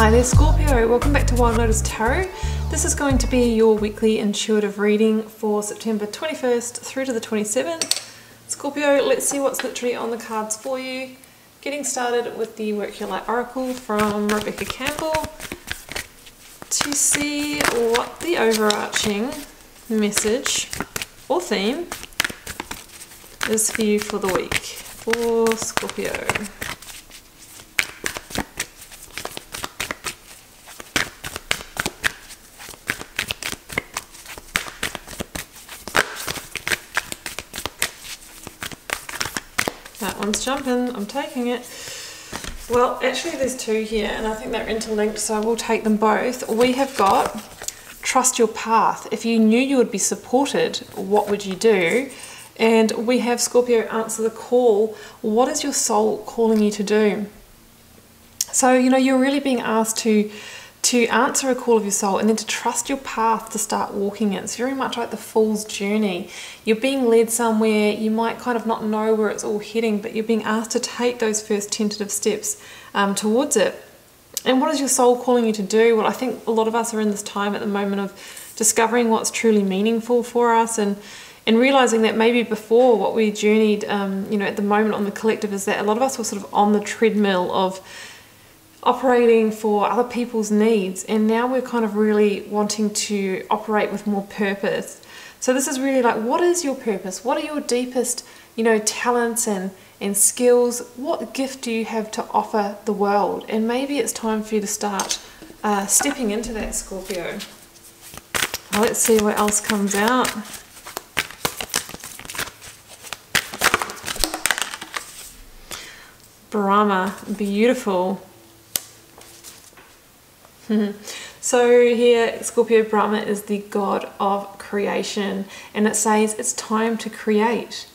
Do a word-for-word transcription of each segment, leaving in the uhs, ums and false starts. Hi there, Scorpio. Welcome back to Wild Lotus Tarot. This is going to be your weekly intuitive reading for September twenty-first through to the twenty-seventh. Scorpio, let's see what's literally on the cards for you. Getting started with the Work Your Light Oracle from Rebecca Campbell to see what the overarching message or theme is for you for the week for Scorpio. That one's jumping, I'm taking it. Well, actually there's two here and I think they're interlinked, so I will take them both. We have got trust your path. If you knew you would be supported, what would you do? And we have Scorpio, answer the call. What is your soul calling you to do? So, you know, you're really being asked to to answer a call of your soul and then to trust your path to start walking it. It's very much like the fool's journey. You're being led somewhere, you might kind of not know where it's all heading, but you're being asked to take those first tentative steps um, towards it. And what is your soul calling you to do? Well, I think a lot of us are in this time at the moment of discovering what's truly meaningful for us and and realizing that maybe before what we journeyed, um, you know, at the moment on the collective is that a lot of us were sort of on the treadmill of operating for other people's needs, and now we're kind of really wanting to operate with more purpose. So this is really like, what is your purpose? What are your deepest, you know, talents and and skills? What gift do you have to offer the world? And maybe it's time for you to start uh, stepping into that, Scorpio. Well, let's see what else comes out. Brahma, beautiful. So here, Scorpio, Brahma is the god of creation, and it says it's time to create.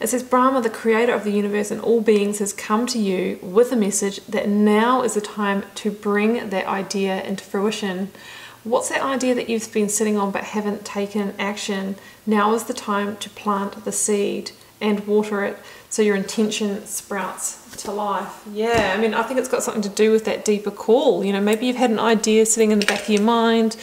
It says, Brahma, the creator of the universe and all beings, has come to you with a message that now is the time to bring that idea into fruition. What's that idea that you've been sitting on but haven't taken action? Now is the time to plant the seed and water it so your intention sprouts to life. Yeah, I mean, I think it's got something to do with that deeper call. You know, maybe you've had an idea sitting in the back of your mind.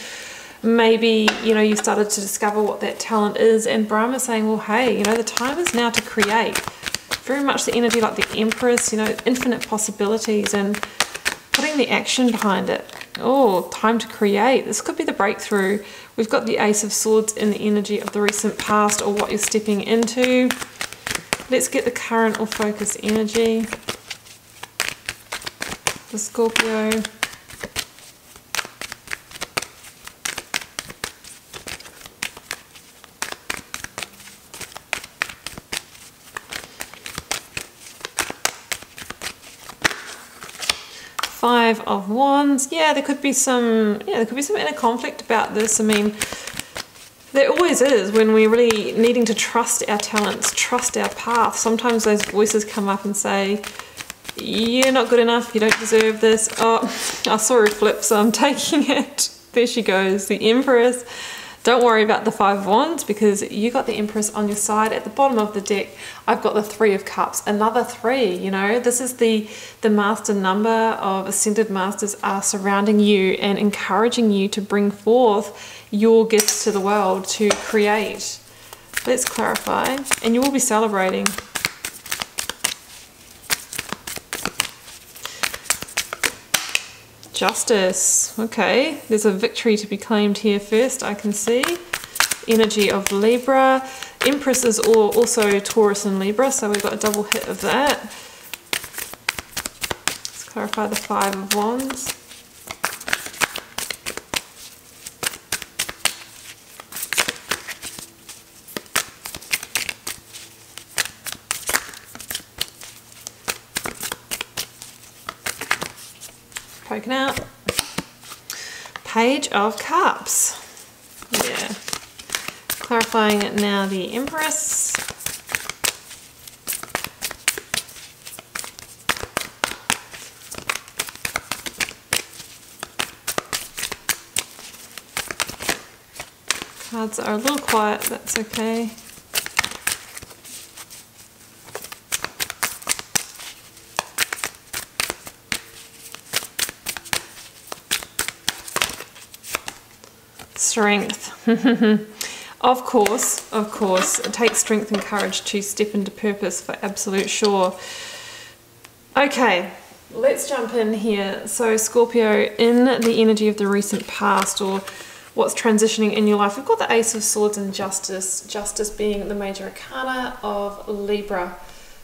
Maybe, you know, you've started to discover what that talent is, and Brahma's saying, well, hey, you know, the time is now to create. Very much the energy like the Empress, you know, infinite possibilities and putting the action behind it. Oh, time to create. This could be the breakthrough. We've got the Ace of Swords in the energy of the recent past or what you're stepping into. Let's get the current or focus energy. The Scorpio. Five of Wands. Yeah, there could be some yeah, there could be some inner conflict about this. I mean, there always is when we're really needing to trust our talents, trust our path. Sometimes those voices come up and say, you're not good enough, you don't deserve this. Oh, I saw her flip, so I'm taking it. There she goes, the Empress. Don't worry about the Five of Wands because you got the Empress on your side. At the bottom of the deck, I've got the Three of Cups, another three, you know. This is the, the master number of ascended masters are surrounding you and encouraging you to bring forth your gifts to the world, to create. Let's clarify, and you will be celebrating. Justice. Okay, there's a victory to be claimed here first, I can see. Energy of Libra. Empress is also Taurus and Libra, so we've got a double hit of that. Let's clarify the Five of Wands. Poking out. Page of Cups. Yeah. Clarifying it now, the Empress. Cards are a little quiet, that's okay. strength. Of course, of course, it takes strength and courage to step into purpose, for absolute sure. Okay, let's jump in here. So Scorpio, in the energy of the recent past, or what's transitioning in your life, we've got the Ace of Swords and Justice, Justice being the major arcana of Libra.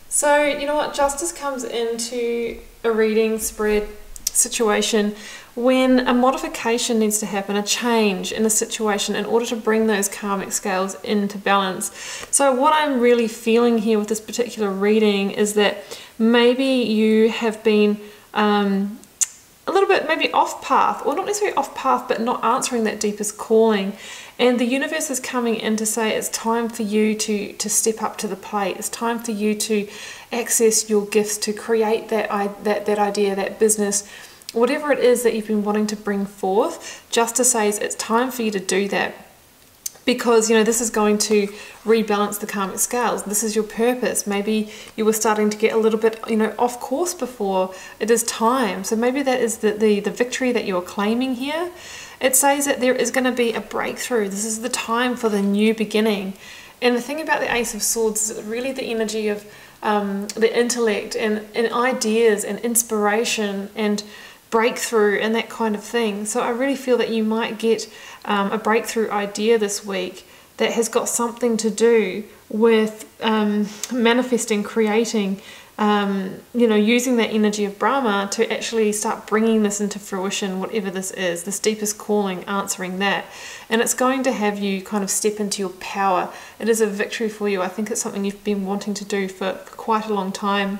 So you know what, Justice comes into a reading, spread, situation when a modification needs to happen, a change in a situation in order to bring those karmic scales into balance. So what I'm really feeling here with this particular reading is that maybe you have been um, a little bit maybe off path, or not necessarily off path, but not answering that deepest calling. And the universe is coming in to say it's time for you to, to step up to the plate. It's time for you to access your gifts, to create that, that, that idea, that business, whatever it is that you've been wanting to bring forth. Justice says it's time for you to do that, because you know this is going to rebalance the karmic scales. This is your purpose. Maybe you were starting to get a little bit you know off course before. It is time. So maybe that is the, the, the victory that you're claiming here. It says that there is going to be a breakthrough. This is the time for the new beginning. And the thing about the Ace of Swords is really the energy of um, the intellect and, and ideas and inspiration and breakthrough and that kind of thing. So I really feel that you might get um, a breakthrough idea this week that has got something to do with um, manifesting, creating, Um, you know, using that energy of Brahma to actually start bringing this into fruition, whatever this is, this deepest calling, answering that. And it's going to have you kind of step into your power. It is a victory for you. I think it's something you've been wanting to do for quite a long time,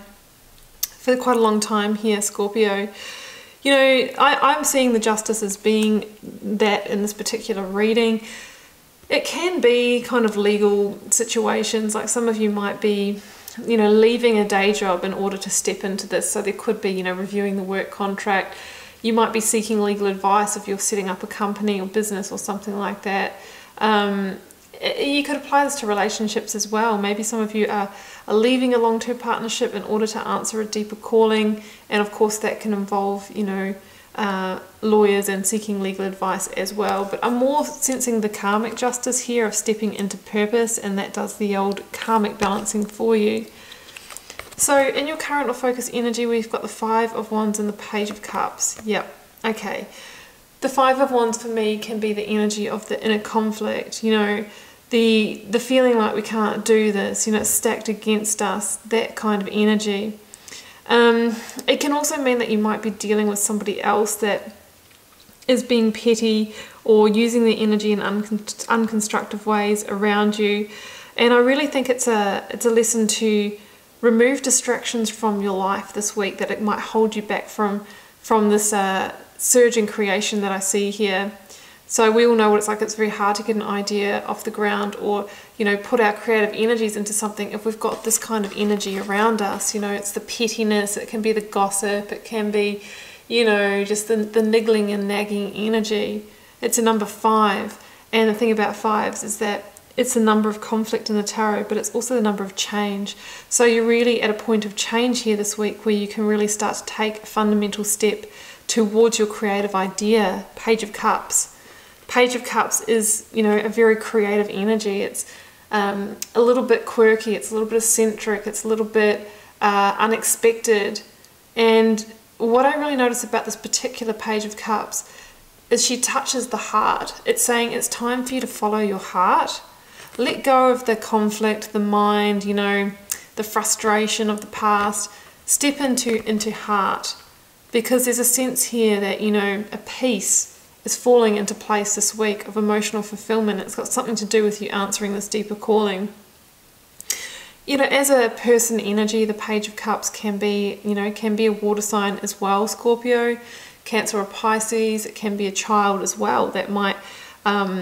for quite a long time here, Scorpio. You know, I, I'm seeing the Justice as being that in this particular reading. It can be kind of legal situations, like some of you might be you know, leaving a day job in order to step into this. So there could be, you know, reviewing the work contract. You might be seeking legal advice if you're setting up a company or business or something like that. Um, you could apply this to relationships as well. Maybe some of you are, are leaving a long-term partnership in order to answer a deeper calling. And of course that can involve, you know, Uh, lawyers and seeking legal advice as well. But I'm more sensing the karmic justice here of stepping into purpose, and that does the old karmic balancing for you. So in your current or focus energy, we've got the Five of Wands and the Page of Cups. Yep, okay. The Five of Wands for me can be the energy of the inner conflict, you know, the, the feeling like we can't do this, you know, it's stacked against us, that kind of energy. Um, it can also mean that you might be dealing with somebody else that is being petty or using their energy in un unconstructive ways around you. And I really think it's a, it's a lesson to remove distractions from your life this week that it might hold you back from, from this uh, surge in creation that I see here. So we all know what it's like. It's very hard to get an idea off the ground, or, you know, put our creative energies into something if we've got this kind of energy around us. You know, it's the pettiness, it can be the gossip, it can be, you know, just the, the niggling and nagging energy. It's a number five. And the thing about fives is that it's a number of conflict in the tarot, but it's also the number of change. So you're really at a point of change here this week where you can really start to take a fundamental step towards your creative idea. Page of Cups. Page of Cups is, you know, a very creative energy. It's um, a little bit quirky, it's a little bit eccentric, it's a little bit uh, unexpected. And what I really notice about this particular Page of Cups is she touches the heart. It's saying it's time for you to follow your heart. Let go of the conflict, the mind, you know, the frustration of the past. Step into, into heart, because there's a sense here that, you know, a peace is falling into place this week of emotional fulfillment. It's got something to do with you answering this deeper calling. You know, as a person energy, the Page of Cups can be, you know, can be a water sign as well, Scorpio, Cancer or Pisces. It can be a child as well that might um,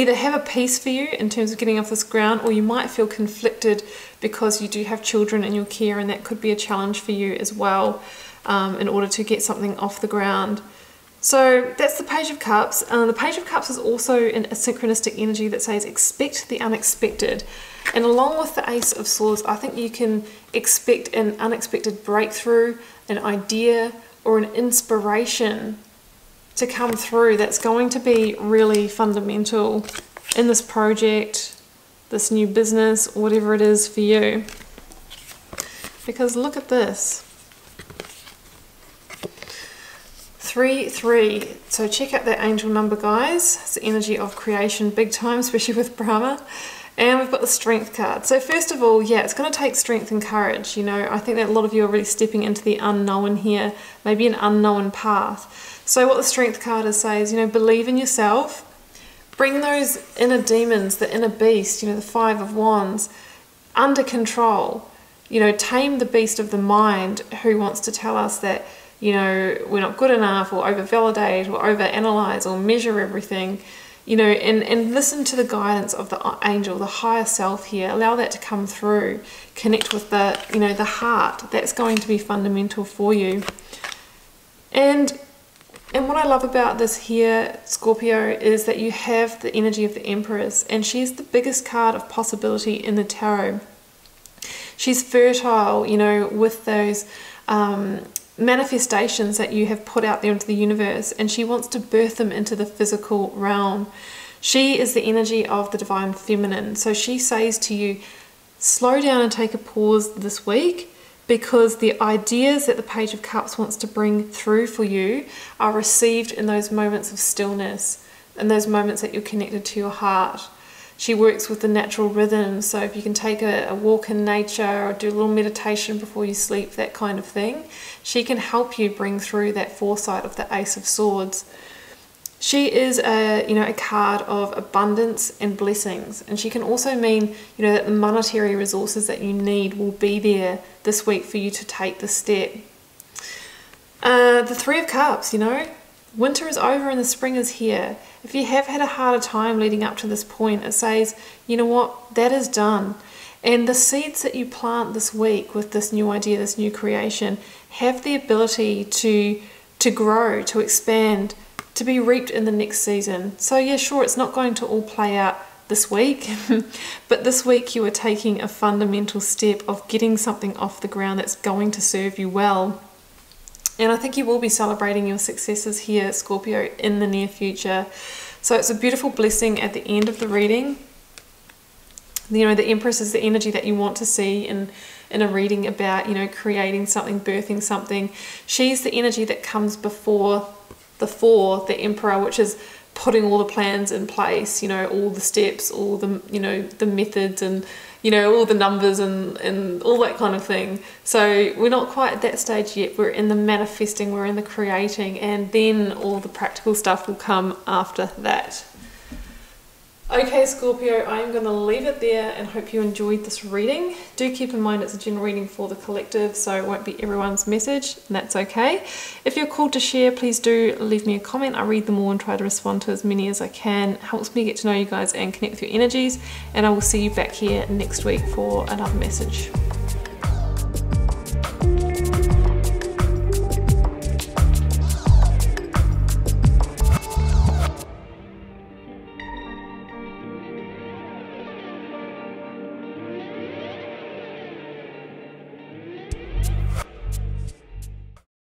either have a piece for you in terms of getting off this ground, or you might feel conflicted because you do have children in your care, and that could be a challenge for you as well um, in order to get something off the ground. So that's the Page of Cups. Uh, the Page of Cups is also an, a synchronistic energy that says expect the unexpected. And along with the Ace of Swords, I think you can expect an unexpected breakthrough, an idea, or an inspiration. to come through that's going to be really fundamental in this project, this new business, whatever it is for you. Because look at this. three three. So check out that angel number, guys. It's the energy of creation big time, especially with Brahma. And we've got the strength card. So first of all, yeah, it's going to take strength and courage. You know, I think that a lot of you are really stepping into the unknown here, maybe an unknown path. So what the strength card is saying is, you know, believe in yourself. Bring those inner demons, the inner beast, you know, the five of wands, under control. You know, tame the beast of the mind who wants to tell us that, you know, we're not good enough, or over-validate, or over-analyze, or measure everything. You know, and, and listen to the guidance of the angel, the higher self here. Allow that to come through. Connect with the, you know, the heart. That's going to be fundamental for you. And, and what I love about this here, Scorpio, is that you have the energy of the Empress. And she's the biggest card of possibility in the tarot. She's fertile, you know, with those um, manifestations that you have put out there into the universe, and she wants to birth them into the physical realm. She is the energy of the divine feminine. So she says to you, slow down and take a pause this week, because the ideas that the Page of Cups wants to bring through for you are received in those moments of stillness, in those moments that you're connected to your heart. She works with the natural rhythm, so if you can take a, a walk in nature or do a little meditation before you sleep, that kind of thing, she can help you bring through that foresight of the Ace of Swords. She is a, you know, a card of abundance and blessings, and she can also mean, you know, that the monetary resources that you need will be there this week for you to take the step. Uh, the Three of Cups, you know, winter is over and the spring is here. If you have had a harder time leading up to this point, it says, you know what, that is done. And the seeds that you plant this week with this new idea, this new creation, have the ability to, to grow, to expand, to be reaped in the next season. So yeah, sure, it's not going to all play out this week, but this week you are taking a fundamental step of getting something off the ground that's going to serve you well. And I think you will be celebrating your successes here, Scorpio, in the near future. So it's a beautiful blessing at the end of the reading. You know, the Empress is the energy that you want to see in, in a reading about, you know, creating something, birthing something. She's the energy that comes before the four, the Emperor, which is putting all the plans in place, you know, all the steps, all the, you know, the methods, and, you know, all the numbers and, and all that kind of thing. So we're not quite at that stage yet. We're in the manifesting, we're in the creating, and then all the practical stuff will come after that. Okay, Scorpio, I'm going to leave it there and hope you enjoyed this reading. Do keep in mind it's a general reading for the collective, so it won't be everyone's message, and that's okay. If you're called to share, please do leave me a comment. I read them all and try to respond to as many as I can. It helps me get to know you guys and connect with your energies, and I will see you back here next week for another message.